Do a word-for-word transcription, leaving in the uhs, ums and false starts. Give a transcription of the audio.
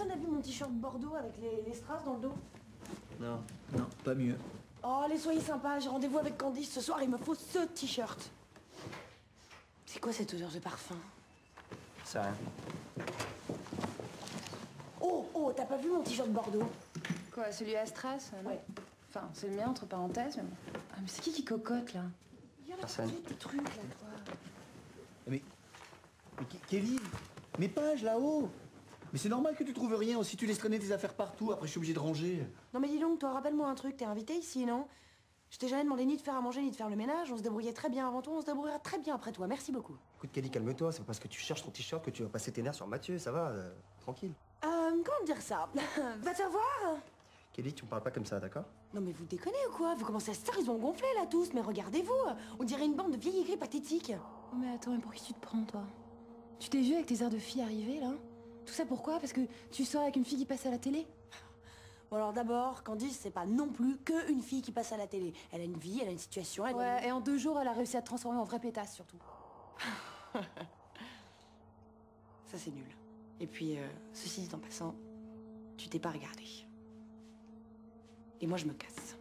Personne n'a vu mon t-shirt Bordeaux avec les, les strass dans le dos? Non, non, pas mieux. Oh, allez, soyez sympas, j'ai rendez-vous avec Candice ce soir, il me faut ce t-shirt. C'est quoi cette odeur de parfum? C'est rien. Oh, oh, t'as pas vu mon t-shirt Bordeaux? Quoi, celui à strass? Ouais. Enfin, c'est le mien, entre parenthèses, mais... Ah, mais c'est qui qui cocotte, là? Il y a des trucs, là, toi. Mais... mais Kelly, mes pages, là-haut! Mais c'est normal que tu trouves rien, si tu laisses traîner tes affaires partout, après je suis obligé de ranger. Non mais dis donc, toi, rappelle-moi un truc, t'es invité ici, non? Je t'ai jamais demandé ni de faire à manger, ni de faire le ménage, on se débrouillait très bien avant toi, on se débrouillera très bien après toi, merci beaucoup. Écoute Kelly, calme-toi, c'est pas parce que tu cherches ton t-shirt que tu vas passer tes nerfs sur Mathieu, ça va, euh, tranquille. Euh, comment dire ça? Va te voir. Kelly, tu me parles pas comme ça, d'accord? Non mais vous déconnez ou quoi? Vous commencez à se ils ont gonflé là tous, mais regardez-vous, on dirait une bande de vieilles aigris pathétiques. Oh mais attends, mais pour qui tu te prends, toi? Tu t'es vu avec tes airs de fille arrivée, là? Tout ça pourquoi? Parce que tu sors avec une fille qui passe à la télé? Bon alors d'abord, Candice, c'est pas non plus qu'une fille qui passe à la télé. Elle a une vie, elle a une situation, elle... Ouais, et en deux jours, elle a réussi à te transformer en vraie pétasse, surtout. Ça, c'est nul. Et puis, euh, ceci dit en passant, tu t'es pas regardé. Et moi, je me casse.